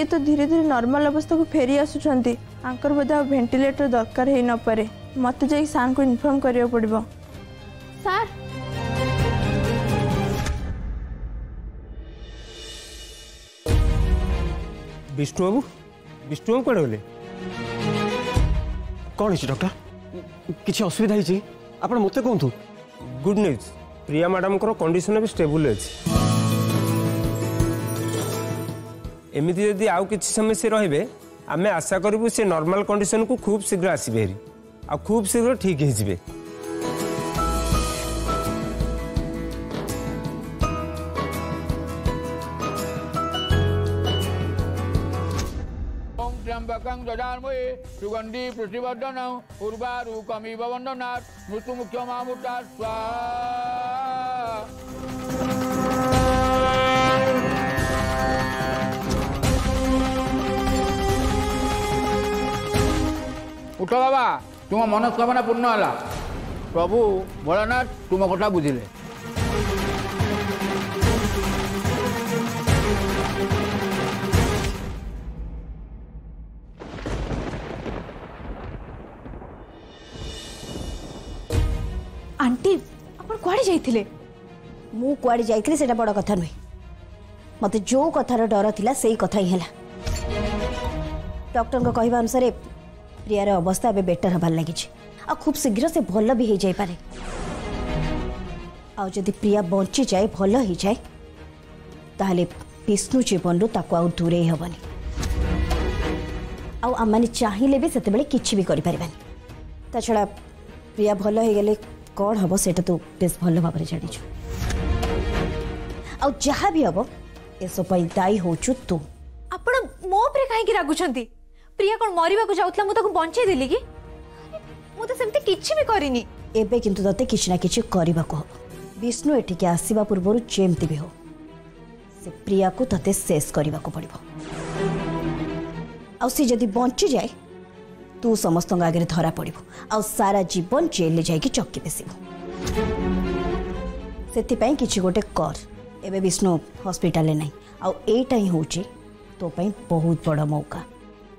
ये तो धीरे धीरे नॉर्मल अवस्था को फेरी आसुंट आंकर बोध वेंटिलेटर दरकार हो न पारे मत जा सार को इनफॉर्म करने पड़ो। सार विष्णु बाबू कौन गले कौन है डॉक्टर किसी असुविधा हो मत कहतु। Good news Priya madam condition अभी स्टेबल अच्छे एमती जदि आउ कि समय से रे आम आशा करूँ से नॉर्मल कंडीशन को खूब शीघ्र आसवे आ खूब शीघ्र ठीक हो जाए। सुगंधी पृथ्वीवर्धन उर्वारु कमी वंदनाथ मृत्यु मुख्य मामूटा स्वाहा। उठ बाबा तुम मनस्कामना पूर्ण होला। प्रभु भोलानाथ तुम कथा बुझिले आंटी अपन कुआडे जाइथिले। मु कुआडे जाइथिले सेटा बड़ कथा नै मते जो कथार डर थिला सेही कथा ही हला। डॉक्टर को कहबा अनुसार प्रियार अवस्था अबे बेटर हबार लगी आ खूब शीघ्र से भल भी हो जाए पारे। आ जदि प्रिया बंची जाए भल हो जाए ताहले विष्णु जीवन ताको आ दूरे हेनी आम मैंने चाहिए भी से किसी भी करा छड़ा प्रिया भल हो गले कौन हम से तो बेस भल भाव जाणीचु आउ जहाँ भी हम एसपाई दायी हो तू। आप मो कहीं रागुंट प्रिया कौन मरवा को जाऊला मुझे बंचे देली कि मुझे सेमती किसी भी करनी एबे किंतु तते किसी ना किसी करने को हम। विष्णु एठिक आसवा पूर्व जेमती भी हो से प्रिया को तते शेष करने को पड़ो आउ जदि बंची जाए तू समस्त आगे धरा पड़ू आउ सारा जीवन जेल जा चक्की बेसबू से किसी गोटे कर। एबे विष्णु हॉस्पिटल नहीं आउ एटा ही हूँ तो बहुत बड़ा मौका।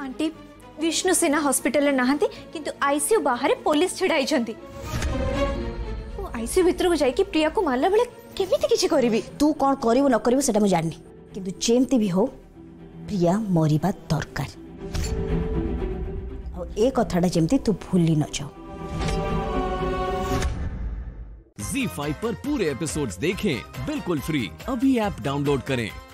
आंटी विष्णु सिन्हा हॉस्पिटल नहांती किंतु आईसीयू बाहर पुलिस छिड़ाई आईसीयू भितर को जाई कि प्रिया को मारला बेले केमिति किछि करबी तू कोन करिवो न करिवो सेटा मु जाननी किंतु जेमती भी हो प्रिया मरिबा दरकार आ ए कथाटा जेमती तू भूली न जाओ। Z5 पर पूरे एपिसोड्स देखें बिल्कुल फ्री अभी ऐप डाउनलोड करें।